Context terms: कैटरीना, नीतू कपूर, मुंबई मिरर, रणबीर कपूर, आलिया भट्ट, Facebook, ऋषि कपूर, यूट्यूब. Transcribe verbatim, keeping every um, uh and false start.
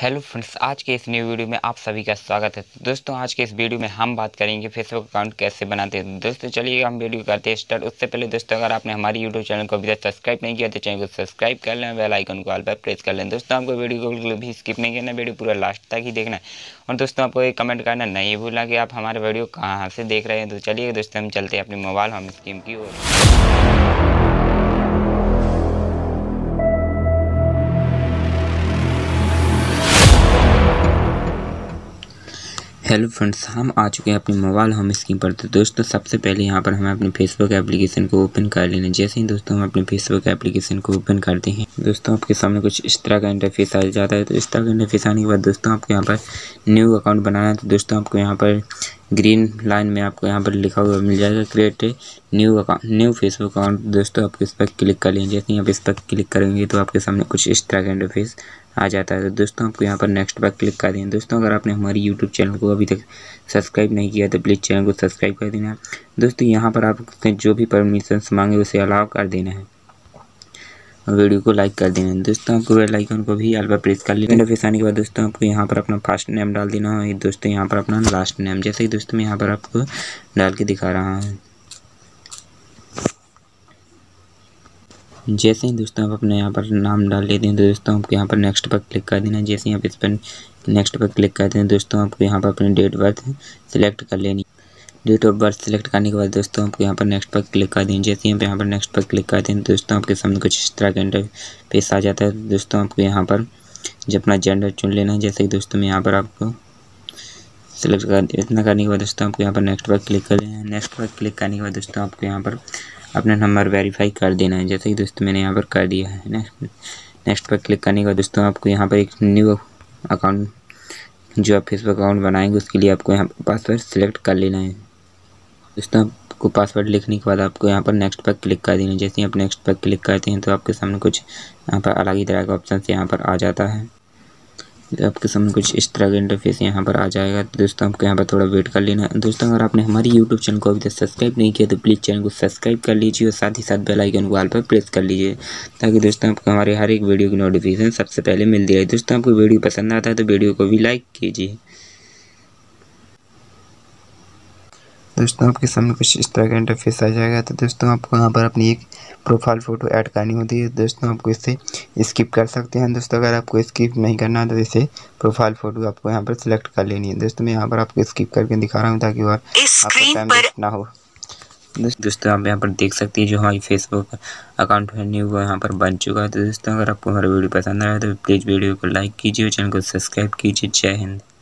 Hello friends, आज के इस न्यू वीडियो में आप सभी का स्वागत है। दोस्तों, आज के इस वीडियो में हम बात करेंगे फेसबुक अकाउंट कैसे बनाते हैं। दोस्तों चलिए हम वीडियो करते हैं स्टार्ट। उससे पहले दोस्तों, अगर आपने हमारी यूट्यूब चैनल को अभी तक सब्सक्राइब नहीं किया तो चैनल को सब्सक्राइब कर लें, बेल आइकन को ऑल पर प्रेस कर लें। दोस्तों आपको वीडियो को बिल्कुल भी स्किप नहीं करना, वीडियो पूरा लास्ट तक ही देखना है। और दोस्तों आपको एक कमेंट करना नहीं भूलना कि आप हमारे वीडियो कहाँ से देख रहे हैं। तो चलिए दोस्तों हम चलते हैं अपनी मोबाइल होम स्क्रीन की ओर। हेलो फ्रेंड्स, हम आ चुके हैं अपनी मोबाइल होम स्क्रीन पर। तो दोस्तों सबसे पहले यहाँ पर हमें अपने फेसबुक एप्लीकेशन को ओपन कर लेना है। जैसे ही दोस्तों हम अपने फेसबुक एप्लीकेशन को ओपन करते हैं, दोस्तों आपके सामने कुछ इस तरह का इंटरफेस आ जाता है। तो इस तरह का इंटरफेस आने के बाद दोस्तों आपको यहाँ पर न्यू अकाउंट बनाना है। तो दोस्तों आपको यहाँ पर ग्रीन लाइन में आपको यहाँ पर लिखा हुआ मिल जाएगा create new account, new Facebook account. दोस्तों आपको इस पर क्लिक कर लें। जैसे ही आप इस पर क्लिक करेंगे तो आपके सामने कुछ इस तरह का इंटरफेस आ जाता है। तो दोस्तों आपको यहाँ पर नेक्स्ट पर क्लिक कर दें। दोस्तों अगर आपने हमारी यूट्यूब चैनल को अभी तक सब्सक्राइब नहीं किया तो प्लीज़ चैनल को सब्सक्राइब कर देना। दोस्तों यहाँ पर आपने जो भी परमिशन मांगे उसे अलाउ कर देना है। वीडियो को लाइक कर देना है। दोस्तों आपको बेल आइकन को भी ऑल पर प्रेस कर लेना है। इंटरफेस आने के बाद दोस्तों आपको यहाँ पर अपना फर्स्ट नेम डाल देना है। दोस्तों यहाँ पर अपना लास्ट नेम, जैसे ही दोस्तों मैं यहाँ पर आपको डाल के दिखा रहा हूँ। जैसे ही दोस्तों आप अपने यहाँ पर नाम डाल लेते हैं तो दोस्तों आपको यहाँ पर नेक्स्ट पर क्लिक कर देना है। जैसे ही आप इस पर नेक्स्ट पर क्लिक करते हैं दोस्तों आपको यहाँ पर अपनी डेट बर्थ सिलेक्ट कर लेनी। डेट ऑफ बर्थ सिलेक्ट करने के बाद दोस्तों आपको यहाँ पर नेक्स्ट पर क्लिक कर दें। जैसे ही आप यहाँ पर नेक्स्ट पर क्लिक करते हैं दोस्तों आपके सामने कुछ इस तरह का इंटरफेस आ जाता है। दोस्तों आपको यहाँ पर जब अपना जेंडर चुन लेना है, जैसे कि दोस्तों मैं यहाँ पर आपको सिलेक्ट कर इतना करने के बाद दोस्तों आपको यहाँ पर नेक्स्ट पर क्लिक कर देना है। नेक्स्ट पर क्लिक करने के बाद दोस्तों आपको यहाँ पर अपना नंबर वेरीफाई कर देना है, जैसे कि दोस्तों मैंने यहाँ पर कर दिया है। नेक्स्ट पर क्लिक करने के बाद दोस्तों आपको यहाँ पर एक न्यू अकाउंट जो आप फेसबुक अकाउंट बनाएंगे उसके लिए आपको यहाँ पर पासवर्ड सिलेक्ट कर लेना है। दोस्तों आपको पासवर्ड लिखने के बाद आपको यहाँ पर नेक्स्ट पर क्लिक कर देना है। जैसे ही आप नेक्स्ट पर क्लिक करते हैं तो आपके सामने कुछ यहाँ पर अलग ही तरह का ऑप्शन यहाँ पर आ जाता है। तो आपके सामने कुछ इस तरह का इंटरफेस यहाँ पर आ जाएगा। तो दोस्तों आपको यहाँ पर थोड़ा वेट कर लेना है। दोस्तों अगर आपने हमारी यूट्यूब चैनल को अभी तक सब्सक्राइब नहीं किया तो प्लीज़ चैनल को सब्सक्राइब कर लीजिए और साथ ही साथ बेल आइकन को ऑल पर प्रेस कर लीजिए, ताकि दोस्तों आपको हमारे हर एक वीडियो की नोटिफिकेशन सबसे पहले मिलती रहे। दोस्तों आपको वीडियो पसंद आता है तो वीडियो को भी लाइक कीजिए। दोस्तों आपके सामने कुछ इस तरह का इंटरफेस आ जाएगा। तो दोस्तों आपको यहाँ पर अपनी एक प्रोफाइल फ़ोटो ऐड करनी होती है। दोस्तों आपको इसे स्किप कर सकते हैं। दोस्तों अगर आपको स्किप नहीं करना है तो इसे प्रोफाइल फ़ोटो आपको यहाँ पर सिलेक्ट कर लेनी है। दोस्तों मैं यहाँ पर आपको स्किप करके दिखा रहा हूँ ताकि और आपको टाइम वेस्ट ना हो। दोस्तों आप यहाँ पर देख सकते हैं जो हमारी फेसबुक अकाउंट है न्यू वो यहाँ पर बन चुका है। तो दोस्तों अगर आपको हमारा वीडियो पसंद आया तो प्लीज़ वीडियो को लाइक कीजिए और चैनल को सब्सक्राइब कीजिए। जय हिंद।